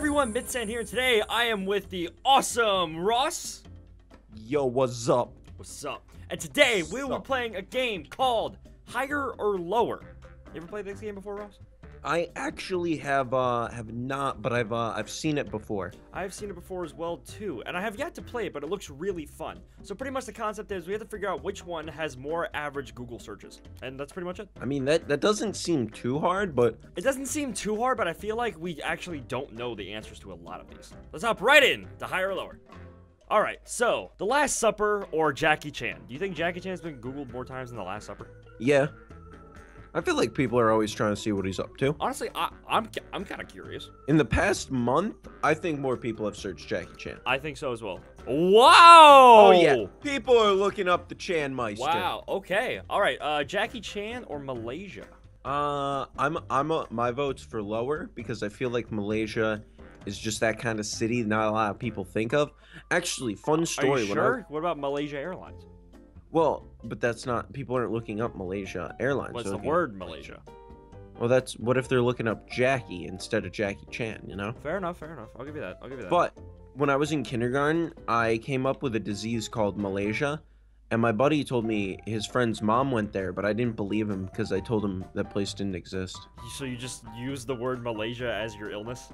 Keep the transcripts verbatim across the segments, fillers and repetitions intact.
everyone, Mithzan here, and today I am with the awesome Ross. Yo, what's up? What's up? And today we will be playing a game called Higher or Lower. You ever played this game before, Ross? I actually have uh, have not, but I've uh, I've seen it before. I've seen it before as well too, and I have yet to play it, but it looks really fun. So pretty much the concept is we have to figure out which one has more average Google searches, and that's pretty much it. I mean that that doesn't seem too hard, but it doesn't seem too hard, but I feel like we actually don't know the answers to a lot of these. Let's hop right in to Higher or Lower. All right, so The Last Supper or Jackie Chan? Do you think Jackie Chan's been Googled more times than The Last Supper? Yeah. I feel like people are always trying to see what he's up to. Honestly, I, I'm I'm kind of curious. In the past month, I think more people have searched Jackie Chan. I think so as well. Wow! Oh yeah, people are looking up the Chan Meister. Wow. Okay. All right. Uh, Jackie Chan or Malaysia? Uh, I'm I'm a, my vote's for lower because I feel like Malaysia is just that kind of city not a lot of people think of. Actually, fun story. Are you sure? I, what about Malaysia Airlines? Well, but that's not, people aren't looking up Malaysia Airlines. What's the word Malaysia? Well, that's, what if they're looking up Jackie instead of Jackie Chan, you know? Fair enough, fair enough. I'll give you that, I'll give you that. But when I was in kindergarten, I came up with a disease called Malaysia, and my buddy told me his friend's mom went there, but I didn't believe him because I told him that place didn't exist. So you just used the word Malaysia as your illness?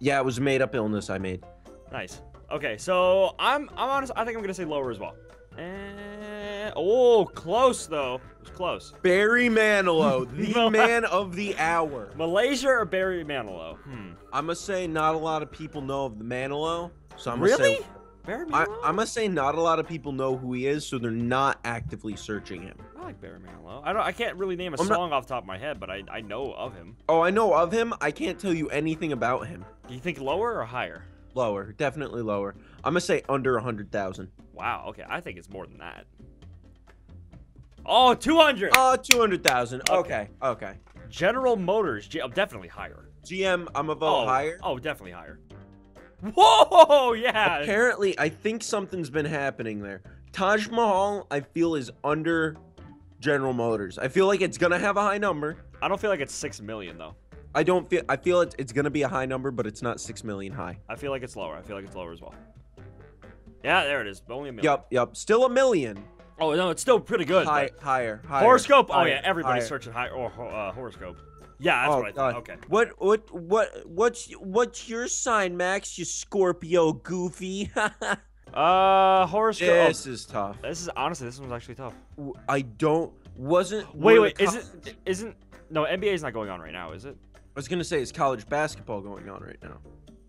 Yeah, it was a made-up illness I made. Nice. Okay, so I'm, I'm honest, I think I'm gonna say lower as well. And, oh, close though. It was close. Barry Manilow, the man of the hour. Malaysia or Barry Manilow? Hmm. I'm gonna say not a lot of people know of the Manilow, so I'm gonna really? say Barry Manilow. I'm gonna say not a lot of people know who he is, so they're not actively searching him. I like Barry Manilow. I don't. I can't really name a I'm song not... off the top of my head, but I I know of him. Oh, I know of him. I can't tell you anything about him. Do you think lower or higher? Lower, definitely lower. I'm gonna say under a hundred thousand. Wow, okay, I think it's more than that. Oh, two hundred! Oh, uh, two hundred thousand, okay. okay, okay. General Motors, G definitely higher. G M, I'm a vote oh, higher. Oh, definitely higher. Whoa, yeah! Apparently, I think something's been happening there. Taj Mahal, I feel, is under General Motors. I feel like it's gonna have a high number. I don't feel like it's six million, though. I don't feel, I feel it's, it's gonna be a high number, but it's not six million high. I feel like it's lower, I feel like it's lower as well. Yeah, there it is. Only a million. Yep, yep. Still a million. Oh, no, it's still pretty good. High, higher, higher. Horoscope? Higher, oh, yeah, everybody's higher. Searching high or uh, horoscope. Yeah, that's oh, right. God. Okay. What, what, what, what's, what's your sign, Max? You Scorpio goofy. uh, horoscope. This is tough. This is, honestly, this one's actually tough. I don't, wasn't. Wait, wait, isn't, isn't, no, N B A's not going on right now, is it? I was going to say, is college basketball going on right now?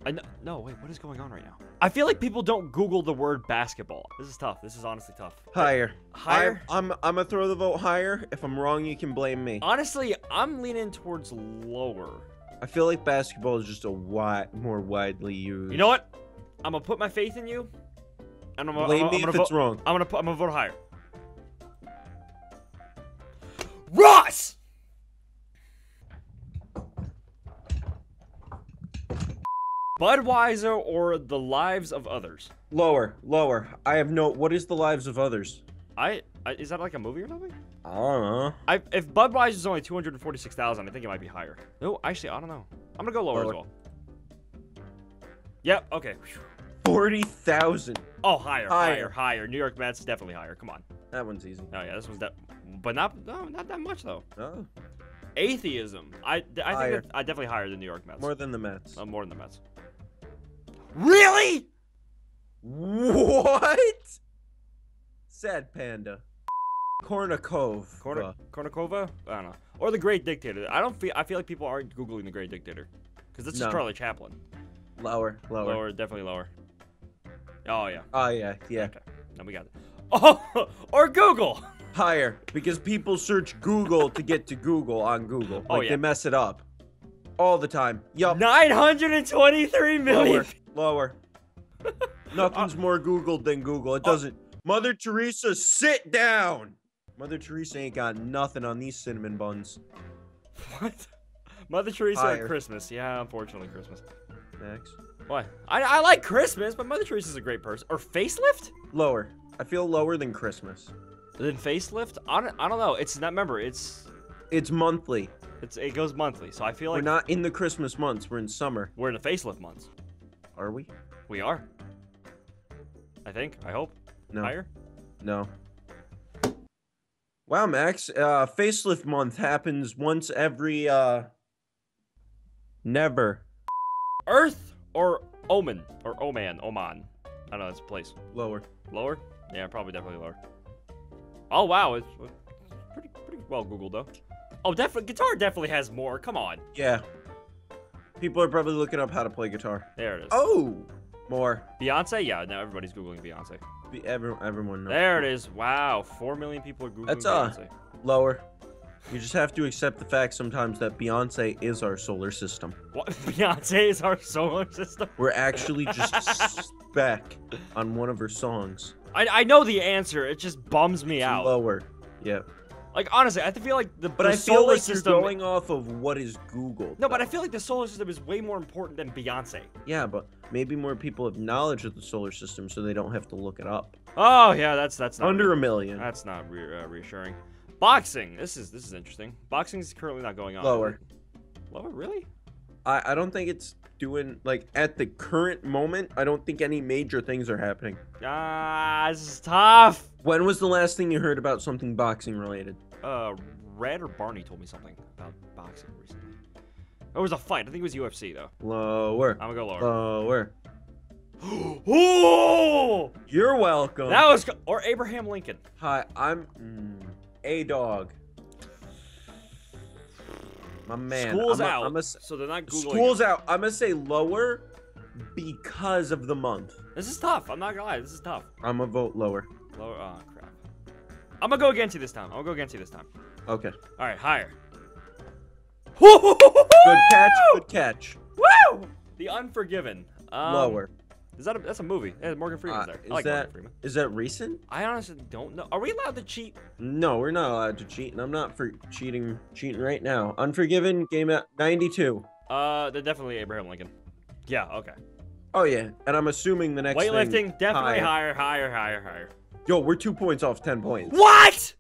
I know, no, wait, what is going on right now? I feel like people don't Google the word basketball. This is tough. This is honestly tough. Higher. Higher? I'm, I'm, I'm going to throw the vote higher. If I'm wrong, you can blame me. Honestly, I'm leaning towards lower. I feel like basketball is just a lot more widely used. You know what? I'm going to put my faith in you. And I'm gonna, blame I'm, me I'm gonna if vote, it's wrong. I'm going to I'm gonna vote higher. Ross! Budweiser or The Lives of Others? Lower, lower. I have no, what is The Lives of Others? I, I is that like a movie or something? I don't know. I, if Budweiser is only two hundred forty-six thousand, I think it might be higher. No, actually, I don't know. I'm gonna go lower, lower. as well. Yep, okay. forty thousand. Oh, higher, higher, higher, higher. New York Mets, definitely higher, come on. That one's easy. Oh yeah, this one's, that, but not, no, not that much though. Oh. Atheism, I, I think higher. That, I definitely higher than New York Mets. More than the Mets. Uh, more than the Mets. Really? What? Sad panda. Kornikova. Korn Kornikova? I don't know. Or The Great Dictator. I don't feel. I feel like people aren't Googling The Great Dictator, because this no. is Charlie Chaplin. Lower, lower, lower, definitely lower. Oh yeah. Oh yeah, yeah. Okay. Now we got it. Oh, or Google. Higher, because people search Google to get to Google on Google. Like oh yeah. They mess it up all the time. Yup. nine hundred twenty-three million. Lower. Lower. Nothing's more Googled than Google. It doesn't. Oh. Mother Teresa, sit down. Mother Teresa ain't got nothing on these cinnamon buns. What? Mother Teresa at Christmas. Yeah, unfortunately, Christmas. Next. Why? I, I like Christmas, but Mother Teresa's a great person. Or facelift? Lower. I feel lower than Christmas. Than facelift? I don't, I don't know. It's not, remember, it's... It's monthly. It's, it goes monthly, so I feel like... We're not in the Christmas months. We're in summer. We're in the facelift months. Are we? We are. I think. I hope. No. Higher? No. Wow, Max. Uh, facelift month happens once every... Uh... Never. Earth or Oman? Or Oman. Oman. I don't know. It's a place. Lower. Lower? Yeah, probably definitely lower. Oh, wow. It's pretty, pretty well Googled, though. Oh, definitely. Guitar definitely has more. Come on. Yeah. People are probably looking up how to play guitar. There it is. Oh, more. Beyonce? Yeah, now everybody's Googling Beyonce. Be every, everyone knows. There it is. Wow. Four million people are Googling That's Beyonce. That's uh, lower. You just have to accept the fact sometimes that Beyonce is our solar system. What? Beyonce is our solar system? We're actually just spec on one of her songs. I, I know the answer. It just bums me it's out. Lower. Yep. Like, honestly, I feel like the, but the I feel solar like system... You're going off of what is Google. No, but I feel like the solar system is way more important than Beyonce. Yeah, but maybe more people have knowledge of the solar system so they don't have to look it up. Oh, yeah, that's that's not... Under a million. That's not re uh, reassuring. Boxing. This is this is interesting. Boxing is currently not going on. Lower. Lower? Really? I, I don't think it's doing... Like, at the current moment, I don't think any major things are happening. Ah, this is tough. When was the last thing you heard about something boxing related? Uh, Red or Barney told me something about boxing recently. It was a fight. I think it was U F C though. Lower. I'm gonna go lower. Lower. Oh! You're welcome. That was or Abraham Lincoln. Hi, I'm mm, a dog. My man. School's I'm a, out. I'm a, so they're not Googling. School's out. I'm gonna say lower because of the month. This is tough. I'm not gonna lie. This is tough. I'm gonna vote lower. Lower, oh crap. I'm gonna go against you this time. I'm gonna go against you this time. Okay. All right, higher. Good catch, good catch. Woo! The Unforgiven. Um, Lower. Is that a, that's a movie. Yeah, Morgan Freeman's uh, there. I is like that, Morgan Freeman. Is that recent? I honestly don't know. Are we allowed to cheat? No, we're not allowed to cheat, and I'm not for cheating cheating right now. Unforgiven came out ninety-two. Uh, they're definitely Abraham Lincoln. Yeah, okay. Oh, yeah, and I'm assuming the next Weightlifting, thing- Weightlifting, definitely higher, higher, higher, higher. higher. Yo, we're two points off ten points. What?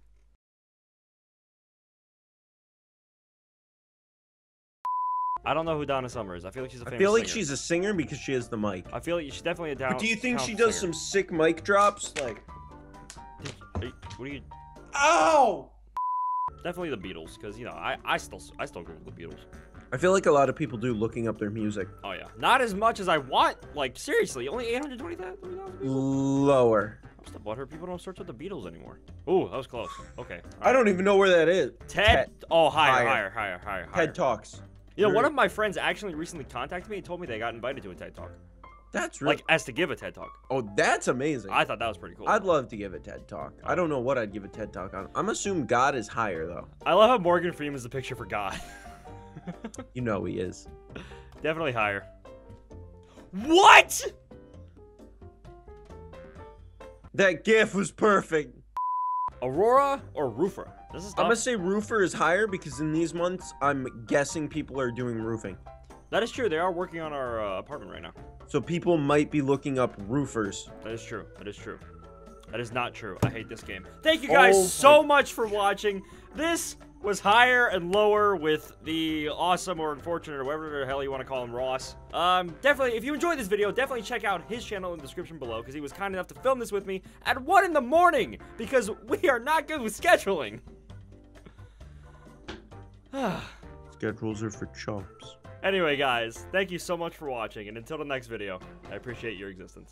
I don't know who Donna Summer is. I feel like she's a famous singer. I feel like singer. she's a singer because she has the mic. I feel like she's definitely a talent. But do you think she does singer. some sick mic drops? Like... Are you, what are you... Ow! Definitely the Beatles, because, you know, I, I still I still go with the Beatles. I feel like a lot of people do looking up their music. Oh, yeah. Not as much as I want. Like, seriously, only eight hundred twenty thousand? Lower. But her people don't search out the Beatles anymore. Ooh, that was close. Okay. Right. I don't even know where that is. TED. Ted. Oh, higher, higher, higher, higher, higher. TED Talks. You know, one of my friends actually recently contacted me and told me they got invited to a TED Talk. That's really... Like, as to give a TED Talk. Oh, that's amazing. I thought that was pretty cool. I'd love to give a TED Talk. Oh. I don't know what I'd give a TED Talk on. I'm assuming God is higher, though. I love how Morgan Freeman's the picture for God. You know he is. Definitely higher. What?! That gif was perfect. Aurora or Roofer? This is tough. I'm gonna say Roofer is higher because in these months, I'm guessing people are doing roofing. That is true. They are working on our uh, apartment right now. So people might be looking up roofers. That is true. That is true. That is not true. I hate this game. Thank you guys oh so much for watching. This was Higher and Lower with the awesome or unfortunate or whatever the hell you want to call him, Ross. Um, definitely, if you enjoyed this video, definitely check out his channel in the description below because he was kind enough to film this with me at one in the morning because we are not good with scheduling. Schedules are for chumps. Anyway, guys, thank you so much for watching, and until the next video, I appreciate your existence.